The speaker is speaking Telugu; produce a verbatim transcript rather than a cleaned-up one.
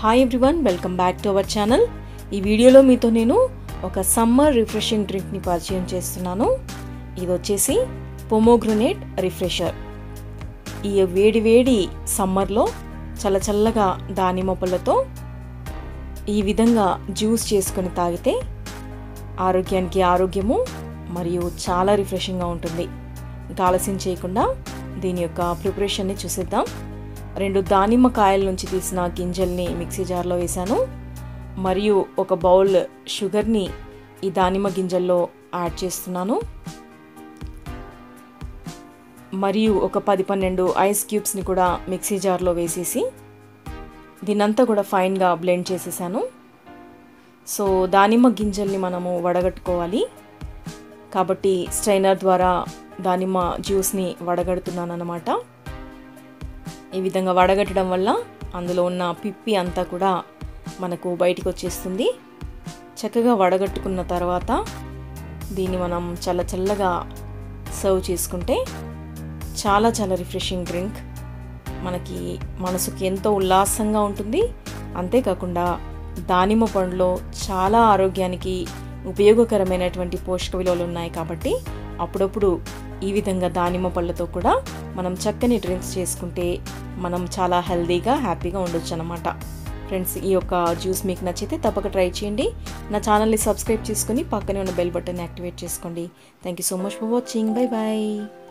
High everyone, welcome back to our channel. ई वीडियोलो मीतो नेनु ओका सम्मर रिफ्रेशिंग ड्रिंक नि परिचयं चेस्तुन्नानु। इदि वच्चेसी पोमोग्रेनेट रिफ्रेशर। ई वेडी वेडी सम्मर लो चल्ल चल्लगा दानिम पल्लतो ई विधंगा ज्यूस चेसुकोनि तागिते आरोग्यानिकि आरोग्यमु मरियु चाला रिफ्रेशिंग गा उंटुंदी। इंका आलस्यं चेयकुंडा दीनि योक्क प्रिपरेशन नि चूसेद्दां। రెండు దానిమ్మ కాయల నుంచి తీసిన గింజల్ని మిక్సీ జార్లో వేసాను, మరియు ఒక బౌల్ షుగర్ని ఈ దానిమ్మ గింజల్లో యాడ్ చేస్తున్నాను, మరియు ఒక పది పన్నెండు ఐస్ క్యూబ్స్ని కూడా మిక్సీ జార్లో వేసేసి దీనంతా కూడా ఫైన్గా బ్లెండ్ చేసేసాను। సో దానిమ్మ గింజల్ని మనము వడగట్టుకోవాలి, కాబట్టి స్ట్రైనర్ ద్వారా దానిమ్మ జ్యూస్ని వడగడుతున్నాను అన్నమాట। ఈ విధంగా వడగట్టడం వల్ల అందులో ఉన్న పిప్పి అంతా కూడా మనకు బయటికి వచ్చేస్తుంది। చక్కగా వడగట్టుకున్న తర్వాత దీన్ని మనం చల్ల చల్లగా సర్వ్ చేసుకుంటే చాలా చాలా రిఫ్రెషింగ్ డ్రింక్, మనకి మనసుకి ఎంతో ఉల్లాసంగా ఉంటుంది। అంతేకాకుండా దానిమ్మ పండులో చాలా ఆరోగ్యానికి ఉపయోగకరమైనటువంటి పోషక విలువలు ఉన్నాయి, కాబట్టి అప్పుడప్పుడు ఈ విధంగా దానిమ్మ పళ్ళతో కూడా మనం చక్కని డ్రింక్స్ చేసుకుంటే మనం చాలా హెల్దీగా హ్యాపీగా ఉండొచ్చు అన్నమాట। ఫ్రెండ్స్, ఈ యొక్క జ్యూస్ మీకు నచ్చితే తప్పక ట్రై చేయండి। నా ఛానల్ని సబ్స్క్రైబ్ చేసుకుని పక్కనే ఉన్న బెల్ బటన్ని యాక్టివేట్ చేసుకోండి। Thank you so much for watching, bye bye.